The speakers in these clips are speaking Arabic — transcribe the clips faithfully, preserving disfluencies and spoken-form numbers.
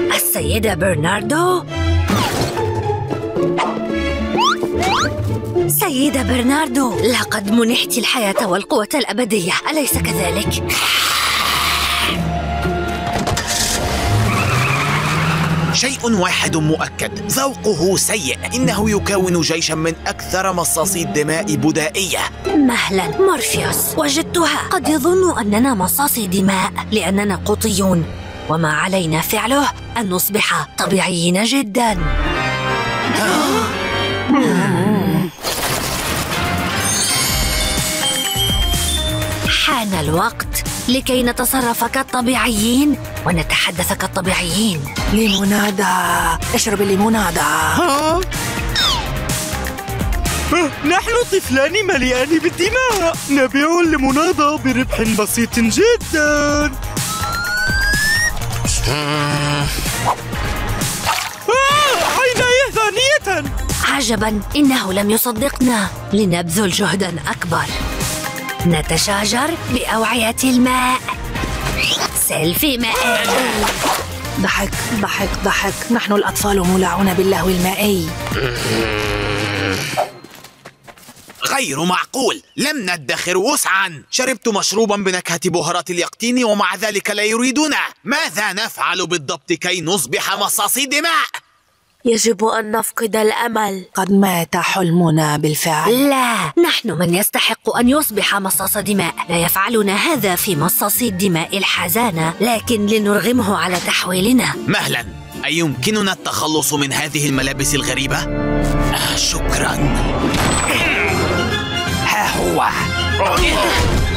السيدة برناردو؟ سيدة برناردو، لقد منحت الحياة والقوة الأبدية، أليس كذلك؟ شيء واحد مؤكد، ذوقه سيء. إنه يكون جيشا من أكثر مصاصي الدماء بدائية. مهلا مورفيوس، وجدتها. قد يظن أننا مصاصي دماء لأننا قطيون، وما علينا فعله أن نصبح طبيعيين جدا. حان الوقت لكي نتصرف كالطبيعيين ونتحدث كالطبيعيين. ليمونادا، اشرب الليمونادا. آه. نحن طفلان مليئان بالدماء، نبيع الليمونادا بربح بسيط جدا. آه. عيناي ثانية. عجبا، إنه لم يصدقنا. لنبذل جهدا أكبر. نتشاجر بأوعية الماء. سيلفي مائي. ضحك ضحك ضحك، نحن الأطفال مولعون باللهو المائي. غير معقول، لم ندخر وسعا. شربت مشروبا بنكهة بهارات اليقطين ومع ذلك لا يريدنا. ماذا نفعل بالضبط كي نصبح مصاصي دماء؟ يجب أن نفقد الأمل. قد مات حلمنا بالفعل. لا، نحن من يستحق أن يصبح مصاص دماء. لا يفعلنا هذا في مصاصي الدماء الحزانة، لكن لنرغمه على تحويلنا. مهلا، أيمكننا التخلص من هذه الملابس الغريبة؟ آه شكرا. ها هو.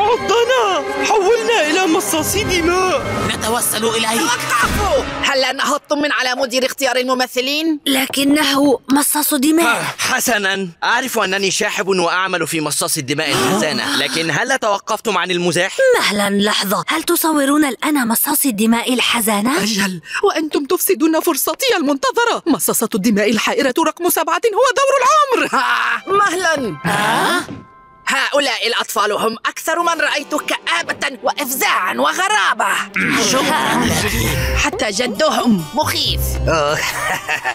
عضنا، حولنا إلى مصاصي دماء. نتوسل إليه. وقفوا! هل نهضتم من على مدير اختيار الممثلين؟ لكنه مصاص دماء. حسناً، أعرف أنني شاحب وأعمل في مصاص الدماء الحزانة، لكن هل توقفتم عن المزاح؟ مهلاً، لحظة، هل تصورون الآن مصاصي الدماء الحزانة؟ أجل، وأنتم تفسدون فرصتي المنتظرة. مصاصة الدماء الحائرة رقم سبعة هو دور العمر. مهلاً. ها؟ هؤلاء الأطفال هم أكثر من رأيت كآبة وإفزاعا وغرابة. شكرا. حتى جدهم مخيف.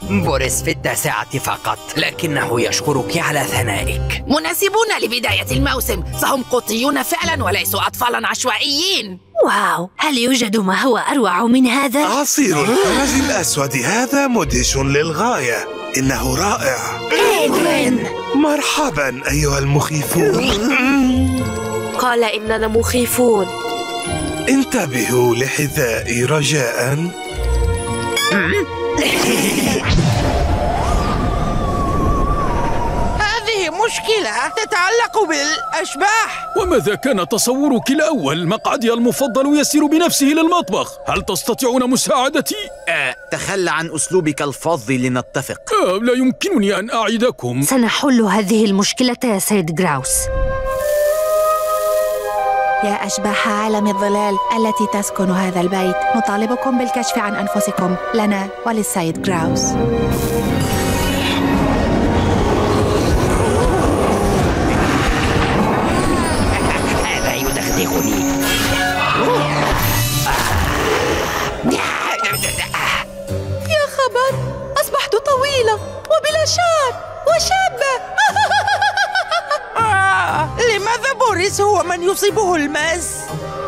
بوريس في التاسعة فقط، لكنه يشكرك على ثنائك. مناسبون لبداية الموسم، فهم قطيون فعلا وليسوا أطفالا عشوائيين. واو، هل يوجد ما هو أروع من هذا؟ عصير الحرز الأسود هذا مدهش للغاية، إنه رائع. إدوين، مرحبا أيها المخيفون. قال إننا مخيفون. انتبهوا لحذائي رجاء. مشكلة تتعلق بالأشباح. وماذا كان تصورك الأول؟ مقعدي المفضل يسير بنفسه للمطبخ. هل تستطيعون مساعدتي؟ آه، تخلى عن أسلوبك الفظ لنتفق. آه، لا يمكنني أن أعدكم. سنحل هذه المشكلة يا سيد جراوس. يا أشباح عالم الظلال التي تسكن هذا البيت، نطالبكم بالكشف عن أنفسكم لنا وللسيد جراوس. يا خبر، أصبحت طويلة وبلا شعر وشابة. آه، لماذا بوريس هو من يصيبه الماس؟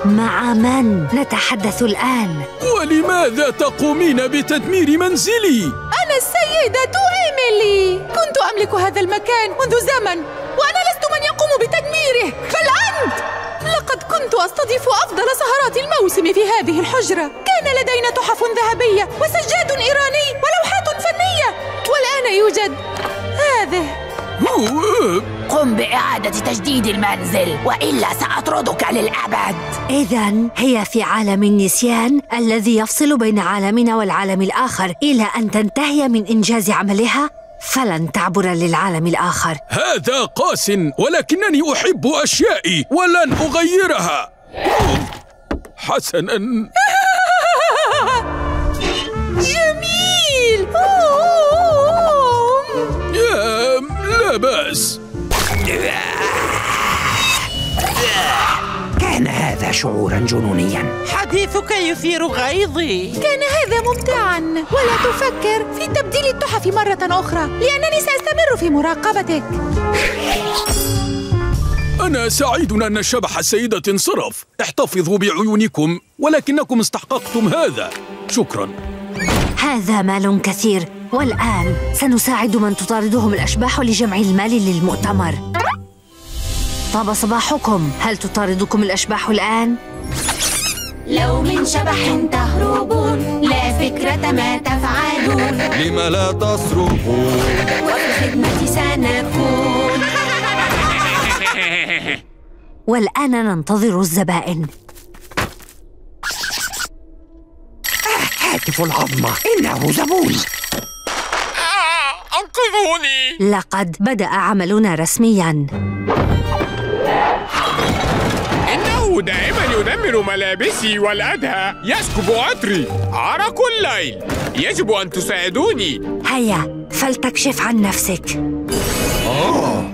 مع من نتحدث الآن؟ ولماذا تقومين بتدمير منزلي؟ أنا السيدة إيميلي، كنت أملك هذا المكان منذ زمن، وأنا لست من يقوم بتدميره، بل أنت. لقد كنت أستضيف أفضل سهرات الموسم في هذه الحجرة. كان لدينا تحف ذهبية وسجاد إيراني ولوحات فنية، والآن يوجد هذا. قم بإعادة تجديد المنزل وإلا سأطردك للأبد. إذن هي في عالم النسيان الذي يفصل بين عالمنا والعالم الآخر. إلى أن تنتهي من إنجاز عملها فلن تعبر للعالم الآخر. هذا قاس، ولكنني أحب أشيائي ولن أغيرها. حسناً. جميل. يا لا بأس. كان هذا شعوراً جنونياً. حديثك يثير غيظي. كان هذا ممتعاً، ولا تفكر في تبديل التحف مرة أخرى لأنني سأستمر في مراقبتك. أنا سعيد أن شبح السيدة انصرف. احتفظوا بعيونكم، ولكنكم استحققتم هذا. شكراً. هذا مال كثير، والآن سنساعد من تطاردهم الأشباح لجمع المال للمؤتمر. طاب صباحكم، هل تطاردكم الأشباح الآن؟ لو من شبح تهربون، لا فكرة ما تفعلون. لم لا تصرخون؟ وفي الخدمة سنكون. والآن ننتظر الزبائن. هاتف العظمة، إنه زبون. أنقذوني. لقد بدأ عملنا رسمياً. إنه دائماً يدمر ملابسي والأدهى، يسكب عطري، عرق الليل. يجب أن تساعدوني. هيا فلتكشف عن نفسك. أوه.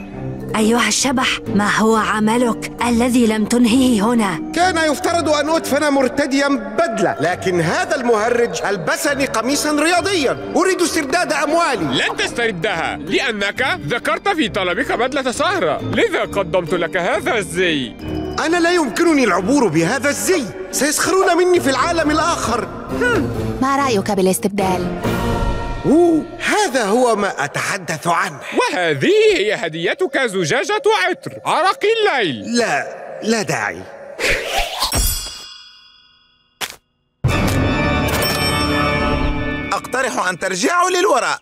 أيها الشبح، ما هو عملك الذي لم تنهيه هنا؟ كان يفترض أن أدفن مرتدياً بدلة، لكن هذا المهرج ألبسني قميصاً رياضياً. أريد استرداد أموالي. لن تستردها، لأنك ذكرت في طلبك بدلة سهرة، لذا قدمت لك هذا الزي. أنا لا يمكنني العبور بهذا الزي، سيسخرون مني في العالم الآخر. ما رأيك بالاستبدال؟ أوه، هذا هو ما أتحدث عنه. وهذه هي هديتك، زجاجة عطر عرق الليل. لا، لا داعي. أقترح أن ترجعوا للوراء.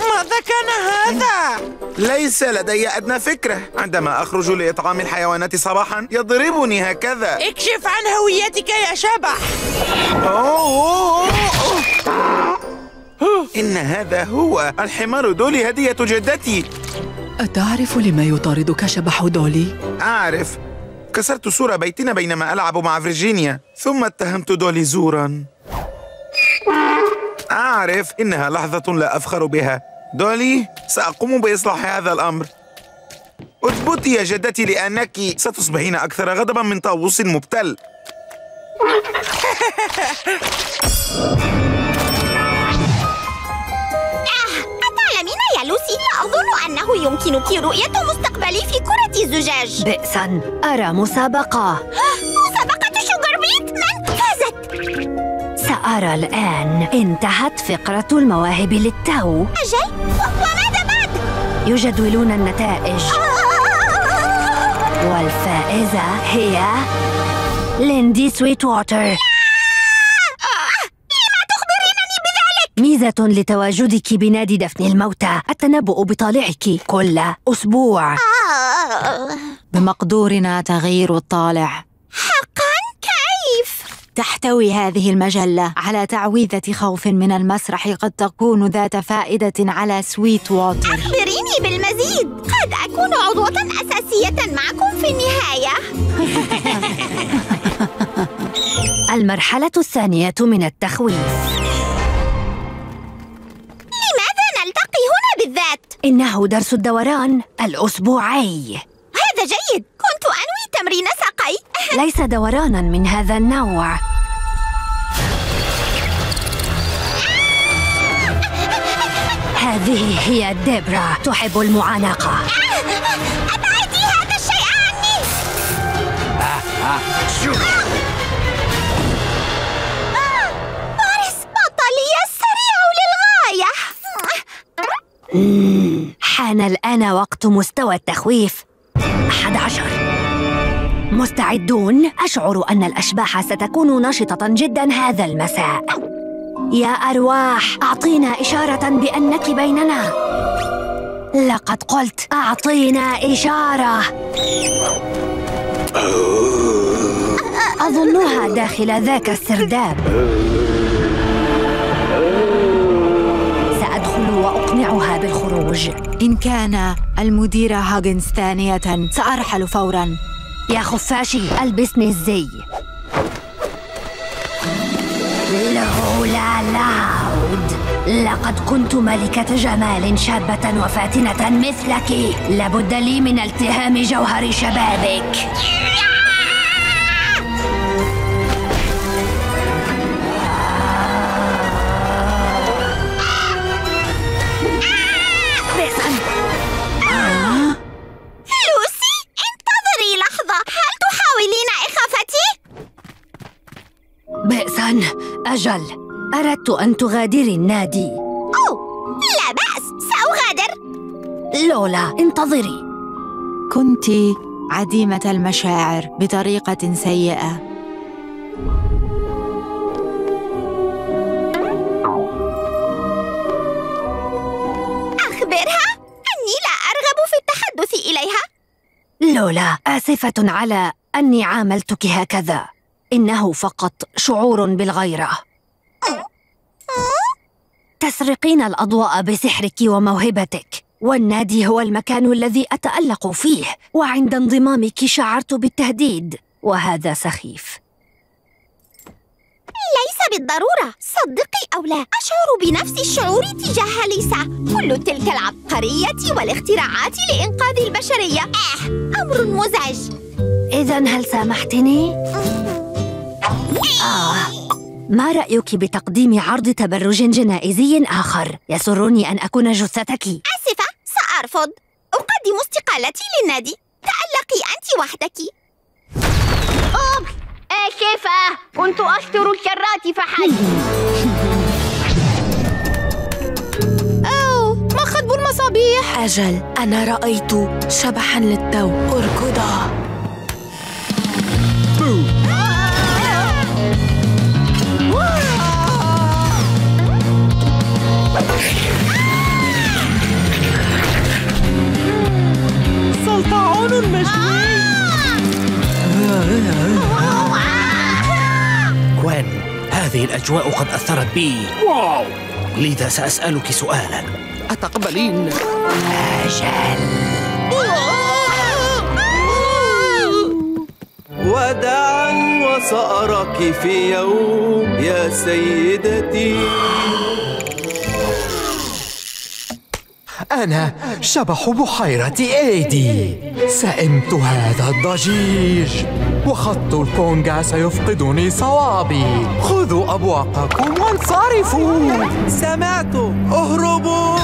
ماذا كان هذا؟ ليس لدي أدنى فكرة. عندما أخرج لإطعام الحيوانات صباحاً يضربني هكذا. اكشف عن هويتك يا شبح. أوه أوه أوه. إن هذا هو الحمار دولي، هدية جدتي. أتعرف لما يطاردك شبح دولي؟ أعرف. كسرت سور بيتنا بينما ألعب مع فيرجينيا، ثم اتهمت دولي زوراً. أعرف، إنها لحظة لا أفخر بها. دولي، سأقوم بإصلاح هذا الأمر. اضبطي يا جدتي، لأنك ستصبحين أكثر غضباً من طاووس مبتل. أتعلمين يا لوسي، لا أظن أنه يمكنك رؤية مستقبلي في كرة الزجاج. بئساً، أرى مسابقة. مسابقة شوغر بيت، من فازت؟ سأرى الآن. انتهت فقرة المواهب للتو. أجل، وماذا بعد؟ يجدولون النتائج. والفائزة هي ليندي سويت ووتر. لا! لما تخبرينني بذلك؟ ميزة لتواجدك بنادي دفن الموتى التنبؤ بطالعك كل أسبوع. بمقدورنا تغيير الطالع. تحتوي هذه المجلة على تعويذة خوف من المسرح قد تكون ذات فائدة على سويت ووتر. أخبريني بالمزيد، قد أكون عضوة أساسية معكم في النهاية. المرحلة الثانية من التخويف. لماذا نلتقي هنا بالذات؟ إنه درس الدوران الأسبوعي. هذا جيد، كنت أنوي تمرين ساقي. ليس دورانا من هذا النوع. هذه هي ديبرا، تحب المعانقة. أبعدي هذا الشيء عني. باريس، بطلي السريع للغاية. حان الآن وقت مستوى التخويف أحد عشر. مستعدون؟ أشعر أن الأشباح ستكون نشطة جدا هذا المساء. يا أرواح، أعطينا إشارة بأنك بيننا. لقد قلت أعطينا إشارة. أظنها داخل ذاك السرداب. سأدخل وأقنعها بالخروج. إن كان المديرة هاجنز ثانية سأرحل فوراً. يا خفاشي، ألبسني الزي. لولا لا لاود، لقد كنت ملكة جمال شابة وفاتنة مثلك. لابد لي من التهام جوهر شبابك. بئسا، أجل، أردت أن تغادري النادي. أوه، لا بأس، سأغادر. لولا، انتظري. كنت عديمة المشاعر بطريقة سيئة. أخبرها أني لا أرغب في التحدث إليها. لولا، آسفة على أني عاملتك هكذا. إنه فقط شعور بالغيرة. تسرقين الأضواء بسحرك وموهبتك، والنادي هو المكان الذي أتألق فيه، وعند انضمامك شعرت بالتهديد، وهذا سخيف. ليس بالضرورة، صدقي أو لا، أشعر بنفس الشعور تجاه ليسا. كل تلك العبقرية والاختراعات لإنقاذ البشرية، آه، أمر مزعج. إذن هل سامحتني؟ آه. ما رأيك بتقديم عرض تبرج جنائزي آخر؟ يسرني أن أكون جثتك. آسفة، سأرفض. أقدم استقالتي للنادي. تألقي أنت وحدك. أوبس، آسفة، كنت أشتر الكرات فحسب. أو ما خطب المصابيح؟ أجل، أنا رأيت شبحا للتو. أركضا. سلطعون مشوي. كوان، هذه الأجواء قد أثرت بي. واو. لذا سأسألك سؤالا، أتقبلين؟ أجل. وداعا وسأراك في يوم يا سيدتي. أنا شبح بحيرة إيدي، سئمت هذا الضجيج، وخط الكونغا سيفقدني صوابي. خذوا أبواقكم وانصرفوا. سمعت، اهربوا.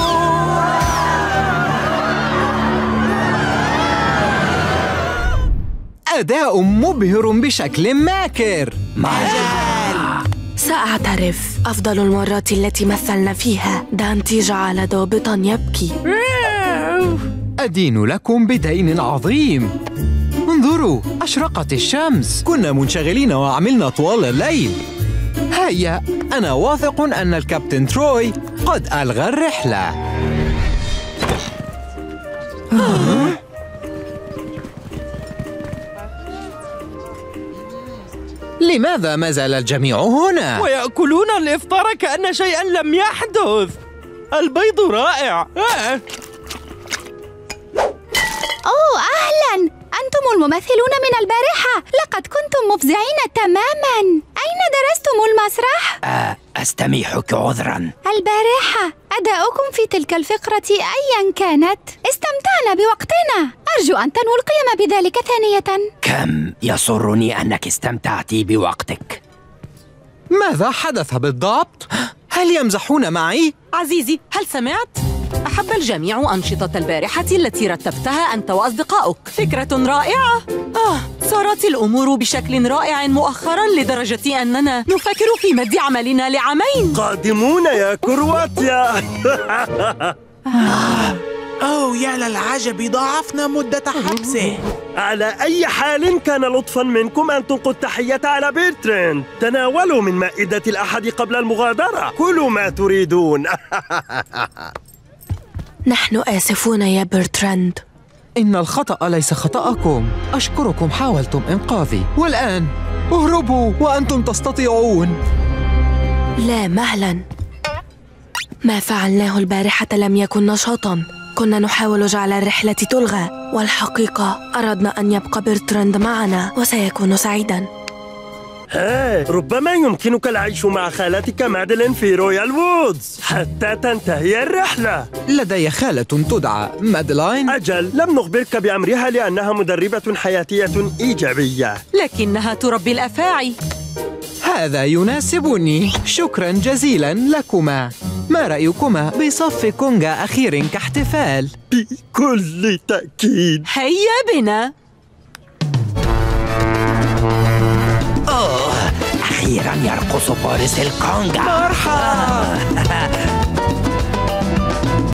أداء مبهر بشكل ماكر. مجال. سأعترف، أفضل المرات التي مثلنا فيها دانتي جعل ضابطا يبكي. أدين لكم بدين عظيم. انظروا، أشرقت الشمس. كنا منشغلين وعملنا طوال الليل. هيا، أنا واثق أن الكابتن تروي قد ألغى الرحلة. لماذا ما زال الجميع هنا؟ ويأكلون الإفطار كأن شيئاً لم يحدث. البيض رائع. آه. أوه، أهلاً، أنتم الممثلون من البارحة. لقد كنتم مفزعين تماماً. أين درستم المسرح؟ آه، أستميحك عذراً. البارحة أداؤكم في تلك الفقرة أياً كانت، استمتعنا بوقتنا. أرجو أن تنووا القيام بذلك ثانية. كم يسرني أنك استمتعت بوقتك. ماذا حدث بالضبط؟ هل يمزحون معي؟ عزيزي، هل سمعت؟ أحب الجميع أنشطة البارحة التي رتبتها أنت وأصدقائك. فكرة رائعة. آه، صارت الأمور بشكل رائع مؤخراً، لدرجة أننا نفكر في مد عملنا لعامين قادمون يا كرواتيا. أو يا للعجب، ضاعفنا مدة حبسه. على أي حال، كان لطفاً منكم أن تلقوا التحية على بيرتراند. تناولوا من مائدة الأحد قبل المغادرة. كلوا ما تريدون. نحن آسفون يا بيرتراند. إن الخطأ ليس خطأكم. أشكركم، حاولتم إنقاذي. والآن اهربوا وأنتم تستطيعون. لا مهلا، ما فعلناه البارحة لم يكن نشاطا. كنا نحاول جعل الرحلة تلغى، والحقيقة أردنا أن يبقى بيرتراند معنا وسيكون سعيدا. ها، ربما يمكنك العيش مع خالتك مادلين في رويال وودز حتى تنتهي الرحلة. لدي خالة تدعى مادلين. أجل، لم نخبرك بأمرها لأنها مدربة حياتية إيجابية، لكنها تربي الأفاعي. هذا يناسبني، شكرا جزيلا لكما. ما رأيكما بصف كونغا أخير كاحتفال؟ بكل تأكيد. هيا بنا. أوه، أخيرا يرقص بوريس الكونغا. مرحبا.